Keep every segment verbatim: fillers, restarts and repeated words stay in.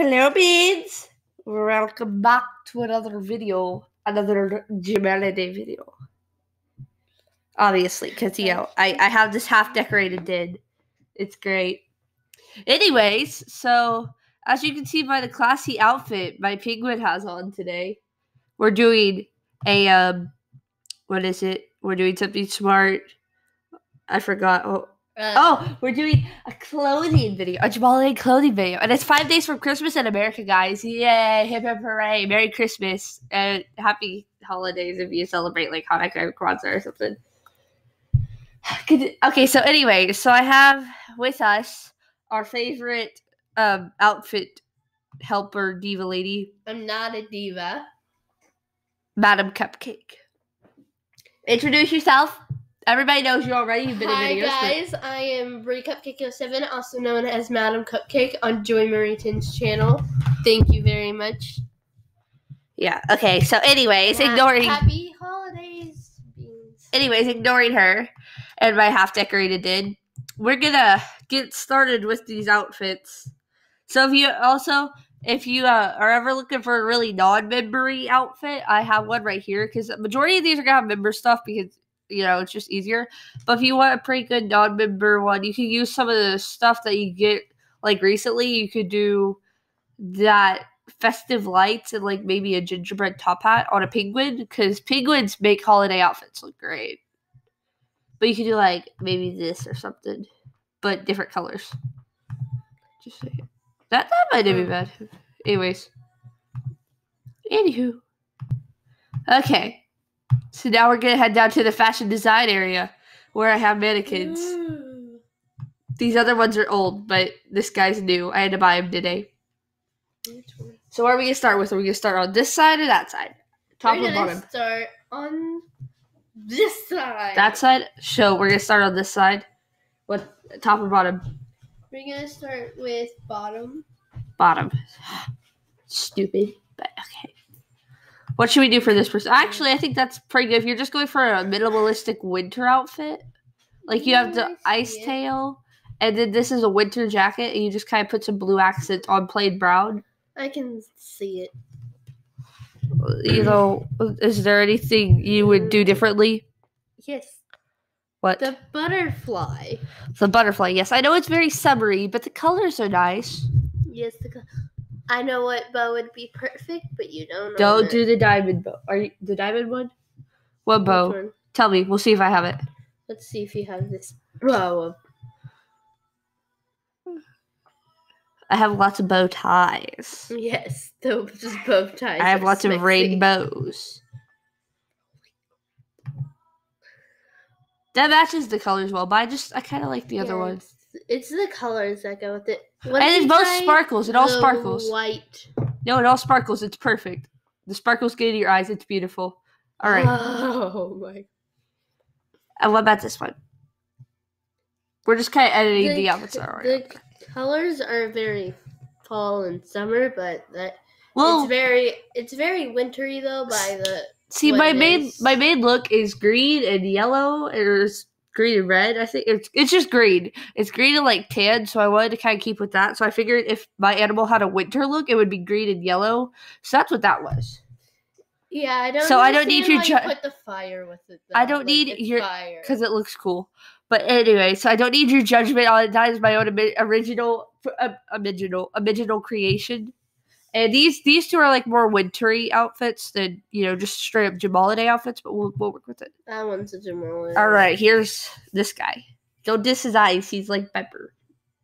Hello beads! Welcome back to another video, another Jamaaliday video. Obviously, because, you know, I, I have this half-decorated din. It's great. Anyways, so, as you can see by the classy outfit my penguin has on today, we're doing a, um, what is it? We're doing something smart. I forgot. Oh. Uh, oh, we're doing a clothing video, a Jamaaliday clothing video. And it's five days from Christmas in America, guys. Yay, hip hip hooray. Merry Christmas. And happy holidays if you celebrate like Hanukkah or Kwanzaa or something. Okay, so anyway, so I have with us our favorite um, outfit helper diva lady. I'm not a diva. Madam Cupcake. Introduce yourself. Everybody knows you already. You've been Hi in videos. Hi guys, but... I am BrieCupcake zero seven, also known as Madam Cupcake on Joy Mariton's channel. Thank you very much. Yeah. Okay. So, anyways, yeah, ignoring happy holidays. Beans. Anyways, ignoring her and my half-decorated did. We're gonna get started with these outfits. So, if you also, if you uh, are ever looking for a really non-membery outfit, I have one right here because the majority of these are gonna have member stuff because, you know, it's just easier. But if you want a pretty good non-member one, you can use some of the stuff that you get, like, recently. You could do that festive lights and, like, maybe a gingerbread top hat on a penguin, because penguins make holiday outfits look great. But you could do, like, maybe this or something, but different colors. Just like that. That might not be bad. Anyways. Anywho. Okay. So now we're going to head down to the fashion design area where I have mannequins. Ooh. These other ones are old, but this guy's new. I had to buy him today. So what are we going to start with? Are we going to start on this side or that side? Top or bottom? We're going to start on this side. That side? So we're going to start on this side. What? Top or bottom? We're going to start with bottom. Bottom. Stupid, but okay. What should we do for this person? Actually, I think that's pretty good. If you're just going for a minimalistic winter outfit, like you have the ice tail, and then this is a winter jacket, and you just kind of put some blue accents on plain brown. I can see it. You know, is there anything you would do differently? Yes. What? The butterfly. The butterfly, yes. I know it's very summery, but the colors are nice. Yes, the colors. I know what bow would be perfect, but you don't know. Don't that. Do the diamond bow. Are you the diamond one? What bow? One? Tell me. We'll see if I have it. Let's see if you have this bow. I have lots of bow ties. Yes, just bow ties. I have lots sexy. Of rainbows. That matches the colors well, but I just I kind of like the yeah, other one. It's the colors that go with it. What and it's both sparkles. It all sparkles. White. No, it all sparkles. It's perfect. The sparkles get into your eyes. It's beautiful. All right. Oh, my. And what about this one? We're just kind of editing the, the outfits. Right the okay. colors are very fall and summer, but that well, it's very it's very wintry though. By the see, my main my main look is green and yellow. It's green and red, I think. It's it's just green. It's green and, like, tan, so I wanted to kind of keep with that. So I figured if my animal had a winter look, it would be green and yellow. So that's what that was. Yeah, I don't So I don't need your... Ju- put the fire with it, though. I don't like, need your... Because it looks cool. But anyway, so I don't need your judgment on it. That is my own original... Uh, original... Original creation. And these, these two are, like, more wintry outfits than, you know, just straight-up Jamaaliday outfits, but we'll we'll work with it. That one's a Jamaaliday. All right, here's this guy. Don't diss his eyes. He's like Pepper.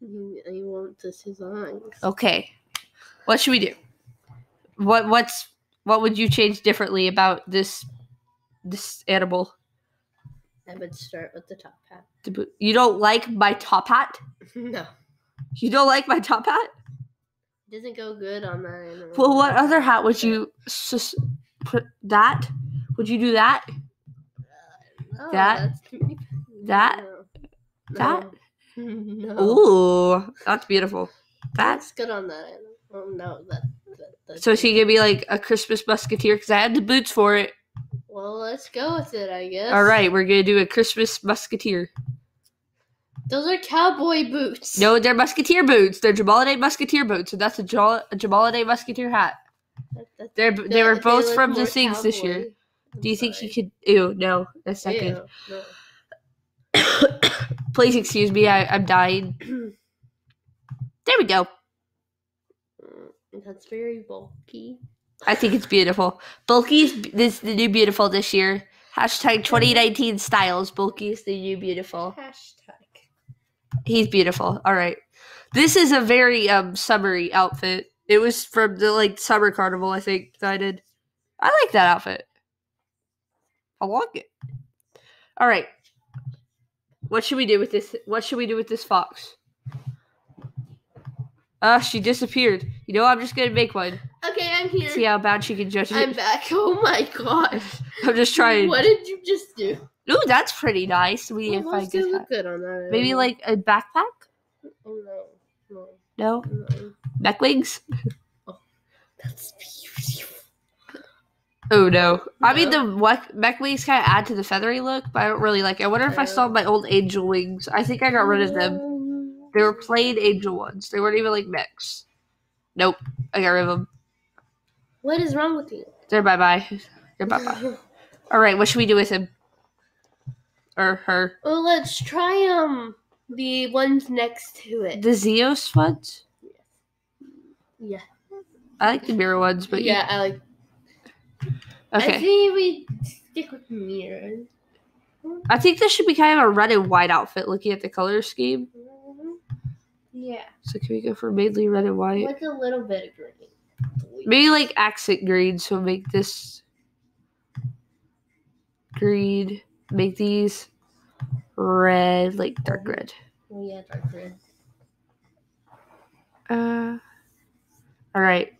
You, you won't diss his eyes. Okay. What should we do? What what's What would you change differently about this this animal? I would start with the top hat. You don't like my top hat? No. You don't like my top hat? Doesn't go good on that animal. Well, what other hat would you sus- put that? Would you do that? Uh, no, that? That? No. That? No. Ooh, that's beautiful. That's good on that animal. Oh, no, that, that, that's so is he going to be like a Christmas musketeer? Because I had the boots for it. Well, let's go with it, I guess. All right, we're going to do a Christmas musketeer. Those are cowboy boots. No, they're musketeer boots. They're Jamaaliday musketeer boots. So that's a, Jam a Jamaaliday musketeer hat. That, that, they're, they, they were both they from the Sings this year. I'm Do you sorry. think she could? Ew, no. That's not ew, good. No. Please excuse me. I, I'm dying. There we go. That's very bulky. I think it's beautiful. Bulky is this, the new beautiful this year. Hashtag twenty nineteen styles. Bulky is the new beautiful. Hashtag. He's beautiful. All right. This is a very um summery outfit. It was from the like summer carnival, I think, that I did. I like that outfit. I like it. All right. What should we do with this? What should we do with this fox? Ah, uh, she disappeared. You know, I'm just gonna make one. Okay, I'm here. See how bad she can judge it. I'm back. Oh my gosh. I'm just trying. What did you just do? Ooh, that's pretty nice. We didn't find good. Look good on that. Maybe like a backpack? Oh no. No. No? No. Back wings? Oh, that's beautiful. Oh no. no. I mean, the back wings kind of add to the feathery look, but I don't really like it. I wonder no. if I saw my old angel wings. I think I got rid of them. They were plain angel ones. They weren't even like mixed. Nope. I got rid of them. What is wrong with you? They're bye-bye. They're bye-bye. All right, what should we do with him? Or her. Well, let's try um the ones next to it. The Zeus ones? Yeah. yeah. I like the mirror ones, but yeah, you... I like. Okay. I think we stick with mirrors. I think this should be kind of a red and white outfit. Looking at the color scheme. Yeah. So can we go for mainly red and white? Like a little bit of green. Maybe like accent green. So make this green. Make these red, like dark red. Oh, yeah, dark red. Uh, all right.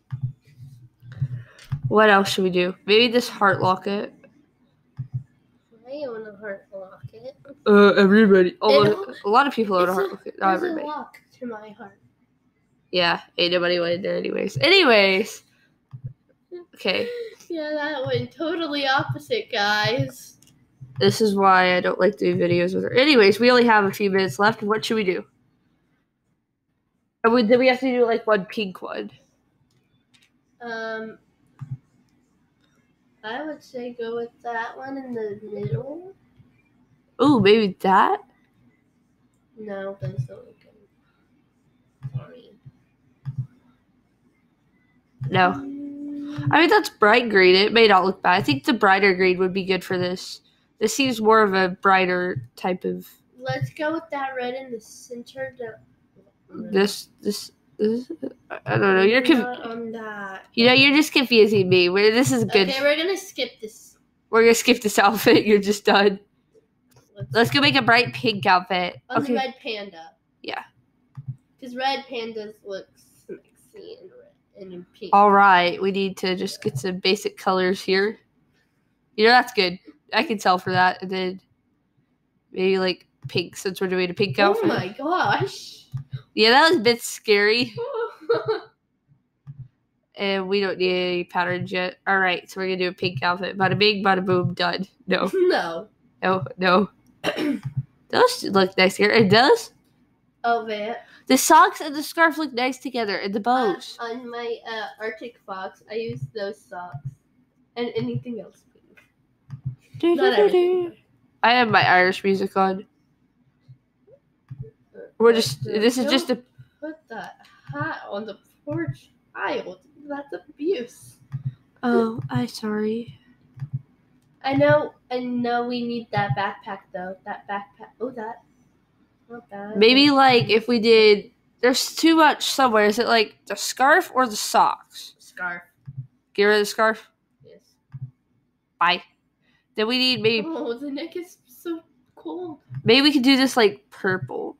What else should we do? Maybe this heart locket. I own a heart locket. Uh, everybody. Oh, a lot of people own a heart locket. Not everybody. There's a lock to my heart. Yeah, ain't nobody went in there anyways. Anyways. Okay. Yeah, that went totally opposite, guys. This is why I don't like doing videos with her. Anyways, we only have a few minutes left. What should we do? And we, then we have to do, like, one pink one. Um, I would say go with that one in the middle. Ooh, maybe that? No, that's not good. Sorry. No. I mean, that's bright green. It may not look bad. I think the brighter green would be good for this. This seems more of a brighter type of. Let's go with that red in the center. The... This, this, this, I don't know. You're confused on that. You know, you're just confusing me. We're, this is good. Okay, we're gonna skip this. We're gonna skip this outfit. You're just done. Let's, Let's go make a bright pink outfit. On okay. the red panda. Yeah. Because red pandas look sexy and red and pink. All right, we need to just get some basic colors here. You know, that's good. I can tell for that, and then maybe like pink since we're doing a pink outfit. Oh my gosh! Yeah, that was a bit scary. And we don't need any patterns yet. All right, so we're gonna do a pink outfit. Bada bing, bada boom, done. No, no, no, no. Those look nice here. It does. Oh man. The socks and the scarf look nice together, and the bows. Uh, on my uh, Arctic Fox, I use those socks and anything else. Do, do, do, do. I have my Irish music on. We're just. This is just a. Put that hat on the poor child. That's abuse. Oh, I'm sorry. I know. I know. We need that backpack though. That backpack. Oh, that. Not bad. Maybe like if we did. There's too much somewhere. Is it like the scarf or the socks? Scarf. Get rid of the scarf. Yes. Bye. Then we need maybe. Oh, the neck is so cold. Maybe we could do this like purple.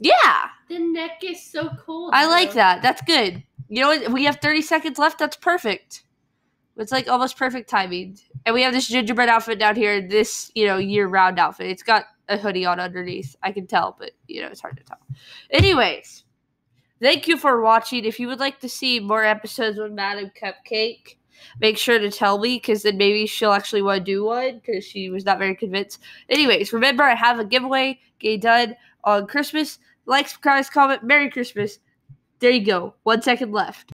Yeah. The neck is so cold. I though. like that. That's good. You know what? We have thirty seconds left. That's perfect. It's like almost perfect timing. And we have this gingerbread outfit down here. This, you know, year-round outfit. It's got a hoodie on underneath. I can tell, but you know, it's hard to tell. Anyways, thank you for watching. If you would like to see more episodes with Madam Cupcake. Make sure to tell me, because then maybe she'll actually want to do one, because she was not very convinced. Anyways, remember, I have a giveaway. Get it done on Christmas. Like, surprise, comment, Merry Christmas. There you go. One second left.